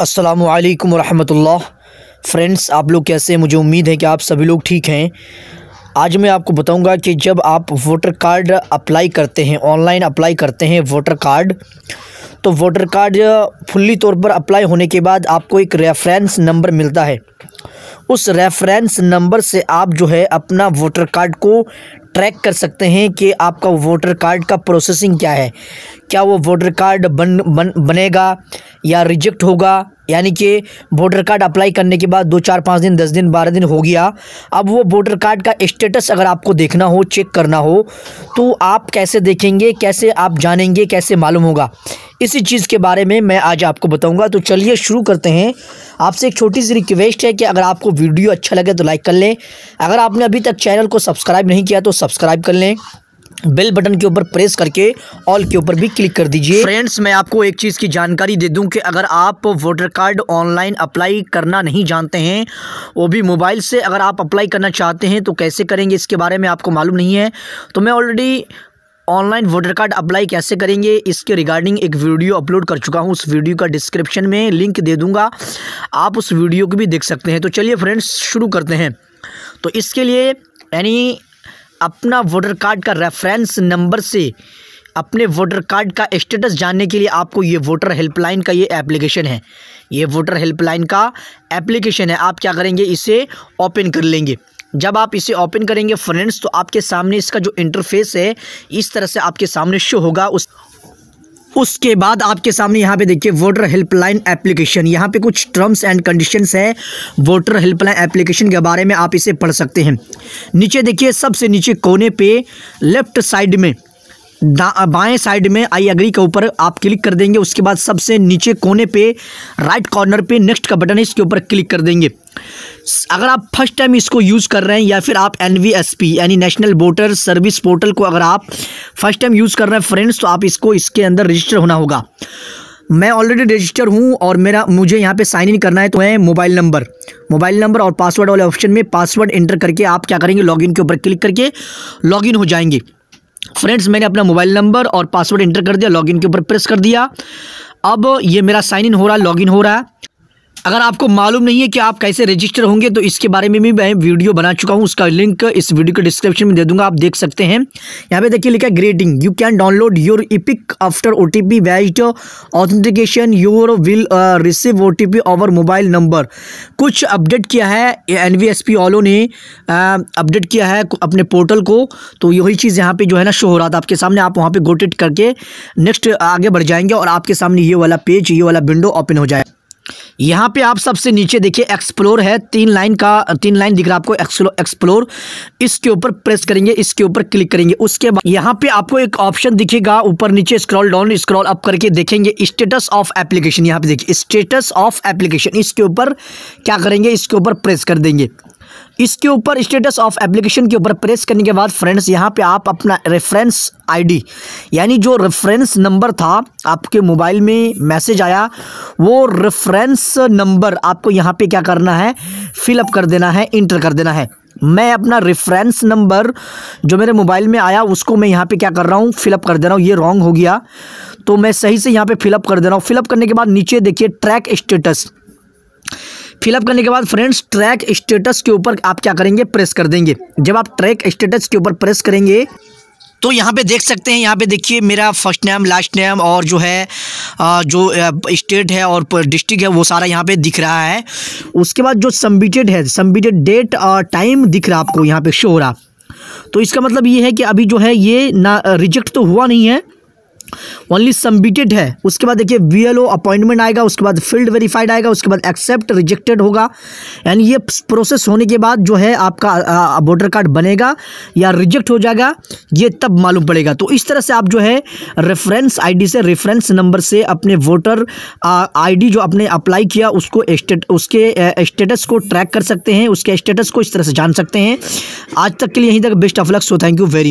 अस्सलामु अलैकुम वरहमतुल्लाह। फ्रेंड्स, आप लोग कैसे? मुझे उम्मीद है कि आप सभी लोग ठीक हैं। आज मैं आपको बताऊंगा कि जब आप वोटर कार्ड अप्लाई करते हैं, ऑनलाइन अप्लाई करते हैं वोटर कार्ड, तो वोटर कार्ड फुल्ली तौर पर अप्लाई होने के बाद आपको एक रेफरेंस नंबर मिलता है। उस रेफरेंस नंबर से आप जो है अपना वोटर कार्ड को ट्रैक कर सकते हैं कि आपका वोटर कार्ड का प्रोसेसिंग क्या है, क्या वो वोटर कार्ड बनेगा या रिजेक्ट होगा। यानी कि वोटर कार्ड अप्लाई करने के बाद 2, 4, 5 दिन, 10 दिन, 12 दिन हो गया। अब वो वोटर कार्ड का स्टेटस अगर आपको देखना हो, चेक करना हो, तो आप कैसे देखेंगे, कैसे आप जानेंगे, कैसे मालूम होगा, इसी चीज़ के बारे में मैं आज आपको बताऊंगा। तो चलिए शुरू करते हैं। आपसे एक छोटी सी रिक्वेस्ट है कि अगर आपको वीडियो अच्छा लगे तो लाइक कर लें। अगर आपने अभी तक चैनल को सब्सक्राइब नहीं किया तो सब्सक्राइब कर लें। बेल बटन के ऊपर प्रेस करके ऑल के ऊपर भी क्लिक कर दीजिए। फ्रेंड्स, मैं आपको एक चीज़ की जानकारी दे दूं कि अगर आप वोटर कार्ड ऑनलाइन अप्लाई करना नहीं जानते हैं, वो भी मोबाइल से अगर आप अप्लाई करना चाहते हैं, तो कैसे करेंगे इसके बारे में आपको मालूम नहीं है, तो मैं already online voter card apply कैसे करेंगे इसके रिगार्डिंग एक वीडियो अपलोड कर चुका हूं। उस वीडियो का डिस्क्रिप्शन में लिंक दे दूंगा, आप उस वीडियो को भी देख सकते हैं। तो चलिए फ्रेंड्स, शुरू करते हैं। तो इसके लिए यानी अपना वोटर कार्ड का रेफरेंस नंबर से अपने वोटर कार्ड का स्टेटस जानने के लिए आपको ये वोटर हेल्पलाइन का ये एप्लीकेशन है, ये वोटर हेल्पलाइन का एप्लीकेशन है। आप क्या करेंगे, इसे ओपन कर लेंगे। जब आप इसे ओपन करेंगे फ्रेंड्स, तो आपके सामने इसका जो इंटरफेस है इस तरह से आपके सामने शो होगा। उसके बाद आपके सामने यहाँ पे देखिए वोटर हेल्पलाइन एप्लीकेशन, यहाँ पे कुछ टर्म्स एंड कंडीशंस है वोटर हेल्पलाइन एप्लीकेशन के बारे में, आप इसे पढ़ सकते हैं। नीचे देखिए, सबसे नीचे कोने पे लेफ्ट साइड में, बाएं साइड में आई एग्री के ऊपर आप क्लिक कर देंगे। उसके बाद सबसे नीचे कोने पे राइट कॉर्नर पे नेक्स्ट का बटन है, इसके ऊपर क्लिक कर देंगे। अगर आप फर्स्ट टाइम इसको यूज़ कर रहे हैं या फिर आप NVSP यानी नेशनल वोटर सर्विस पोर्टल को अगर आप फर्स्ट टाइम यूज़ कर रहे हैं फ्रेंड्स, तो आप इसको इसके अंदर रजिस्टर होना होगा। मैं ऑलरेडी रजिस्टर हूं और मुझे यहाँ पे साइन इन करना है, तो है मोबाइल नंबर और पासवर्ड वाले ऑप्शन में पासवर्ड एंटर करके आप क्या करेंगे, लॉगिन के ऊपर क्लिक करके लॉगिन हो जाएंगे। फ्रेंड्स, मैंने अपना मोबाइल नंबर और पासवर्ड एंटर कर दिया, लॉगिन के ऊपर प्रेस कर दिया। अब ये मेरा साइन इन हो रहा है, लॉगिन हो रहा है। अगर आपको मालूम नहीं है कि आप कैसे रजिस्टर होंगे, तो इसके बारे में भी मैं वीडियो बना चुका हूं, उसका लिंक इस वीडियो के डिस्क्रिप्शन में दे दूंगा, आप देख सकते हैं। यहाँ पे देखिए लिखा है greeting, you can download your EPIC after OTP valid authentication, your will receive OTP over mobile number. कुछ अपडेट किया है NVSP वालों ने, अपडेट किया है अपने पोर्टल को, तो यही चीज़ यहाँ पर जो है ना शो हो रहा था आपके सामने। आप वहाँ पर गोटेट करके नेक्स्ट आगे बढ़ जाएंगे और आपके सामने ये वाला पेज, ये वाला विंडो ओपन हो जाएगा। यहाँ पे आप सबसे नीचे देखिए एक्सप्लोर है, 3 लाइन दिख रहा है आपको एक्सप्लोर, इसके ऊपर प्रेस करेंगे, इसके ऊपर क्लिक करेंगे। उसके बाद यहाँ पे आपको एक ऑप्शन दिखेगा, ऊपर नीचे स्क्रॉल डाउन स्क्रॉल अप करके देखेंगे स्टेटस ऑफ एप्लीकेशन। यहाँ पे देखिए स्टेटस ऑफ एप्लीकेशन, इसके ऊपर क्या करेंगे, इसके ऊपर प्रेस कर देंगे। इसके ऊपर स्टेटस ऑफ एप्लीकेशन के ऊपर प्रेस करने के बाद फ्रेंड्स, यहाँ पे आप अपना रेफरेंस ID यानी जो रेफरेंस नंबर था, आपके मोबाइल में मैसेज आया, वो रेफरेंस नंबर आपको यहाँ पे क्या करना है, फिलअप कर देना है, इंटर कर देना है। मैं अपना रेफरेंस नंबर जो मेरे मोबाइल में आया उसको मैं यहाँ पे क्या कर रहा हूँ, फिलअप कर दे रहा हूँ। ये रॉन्ग हो गया तो मैं सही से यहाँ पर फिलअप कर दे रहा हूँ। फिलअप करने के बाद नीचे देखिए ट्रैक स्टेटस, फिलअप करने के बाद फ्रेंड्स ट्रैक स्टेटस के ऊपर आप क्या करेंगे, प्रेस कर देंगे। जब आप ट्रैक स्टेटस के ऊपर प्रेस करेंगे तो यहाँ पे देख सकते हैं, यहाँ पे देखिए मेरा फर्स्ट नेम, लास्ट नेम और जो है जो स्टेट है और डिस्ट्रिक्ट है वो सारा यहाँ पे दिख रहा है। उसके बाद जो सबमिटेड है, सबमिटेड डेट और टाइम दिख रहा है आपको यहाँ पे शो हो रहा। तो इसका मतलब ये है कि अभी जो है ये ना रिजेक्ट तो हुआ नहीं है, ओनली सबमिटेड है। उसके बाद देखिए VLO अपॉइंटमेंट आएगा, उसके बाद फील्ड वेरीफाइड आएगा, उसके बाद एक्सेप्ट रिजेक्टेड होगा। यानी ये प्रोसेस होने के बाद जो है आपका वोटर कार्ड बनेगा या रिजेक्ट हो जाएगा, ये तब मालूम पड़ेगा। तो इस तरह से आप जो है रेफरेंस ID से, रेफरेंस नंबर से अपने वोटर ID जो आपने अप्लाई किया उसको उसके स्टेटस को ट्रैक कर सकते हैं, उसके स्टेटस को इस तरह से जान सकते हैं। आज तक के लिए यहीं तक, best of luck. So thank you very